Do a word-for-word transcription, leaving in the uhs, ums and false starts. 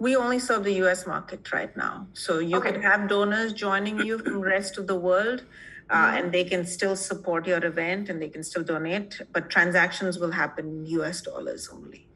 We only serve the U S market right now. So you okay. could have donors joining you from the rest of the world, uh, mm-hmm. and they can still support your event and they can still donate, but transactions will happen in U S dollars only.